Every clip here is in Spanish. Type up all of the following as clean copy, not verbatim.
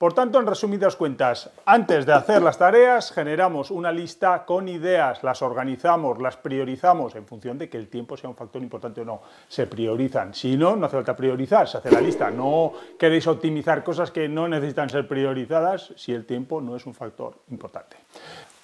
Por tanto, en resumidas cuentas, antes de hacer las tareas generamos una lista con ideas, las organizamos, las priorizamos en función de que el tiempo sea un factor importante o no. Se priorizan. Si no, no hace falta priorizar, se hace la lista. No queréis optimizar cosas que no necesitan ser priorizadas si el tiempo no es un factor importante.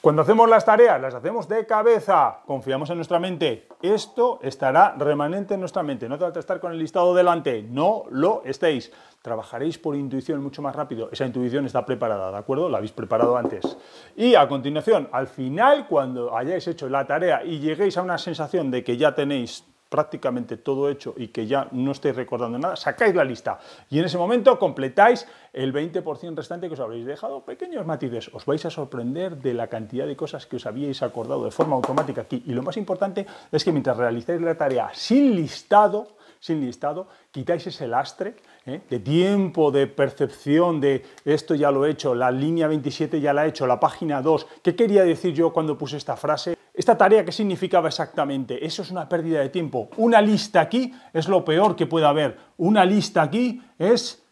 Cuando hacemos las tareas, las hacemos de cabeza, confiamos en nuestra mente. Esto estará remanente en nuestra mente, no hace falta estar con el listado delante, no lo estéis. Trabajaréis por intuición mucho más rápido, esa intuición está preparada, ¿de acuerdo? La habéis preparado antes. Y a continuación, al final, cuando hayáis hecho la tarea y lleguéis a una sensación de que ya tenéis prácticamente todo hecho y que ya no estáis recordando nada, sacáis la lista y en ese momento completáis el 20% restante que os habréis dejado, pequeños matices. Os vais a sorprender de la cantidad de cosas que os habíais acordado de forma automática aquí. Y lo más importante es que mientras realizáis la tarea sin listado, quitáis ese lastre de tiempo, de percepción, de esto ya lo he hecho, la línea 27 ya la he hecho, la página 2, ¿qué quería decir yo cuando puse esta frase? Esta tarea, ¿qué significaba exactamente? Eso es una pérdida de tiempo. Una lista aquí es lo peor que puede haber. Una lista aquí es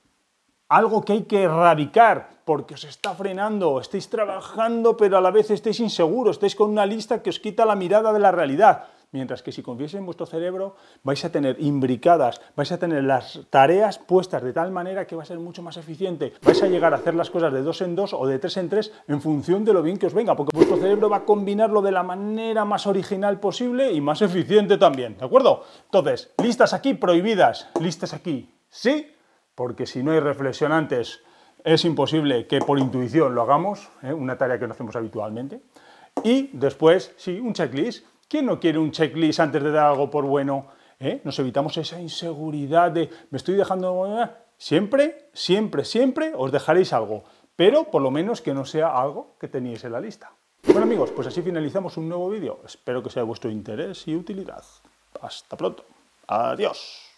algo que hay que erradicar porque os está frenando, estáis trabajando pero a la vez estáis inseguros, estáis con una lista que os quita la mirada de la realidad. Mientras que si confiáis en vuestro cerebro, vais a tener imbricadas, vais a tener las tareas puestas de tal manera que va a ser mucho más eficiente. Vais a llegar a hacer las cosas de 2 en 2 o de 3 en 3 en función de lo bien que os venga, porque vuestro cerebro va a combinarlo de la manera más original posible y más eficiente también, ¿de acuerdo? Entonces, listas aquí prohibidas, listas aquí sí, porque si no hay reflexionantes es imposible que por intuición lo hagamos, una tarea que no hacemos habitualmente. Y después, sí, un checklist. ¿Quién no quiere un checklist antes de dar algo por bueno? Nos evitamos esa inseguridad de me estoy dejando... Siempre os dejaréis algo, pero por lo menos que no sea algo que teníais en la lista. Bueno amigos, pues así finalizamos un nuevo vídeo. Espero que sea de vuestro interés y utilidad. Hasta pronto. Adiós.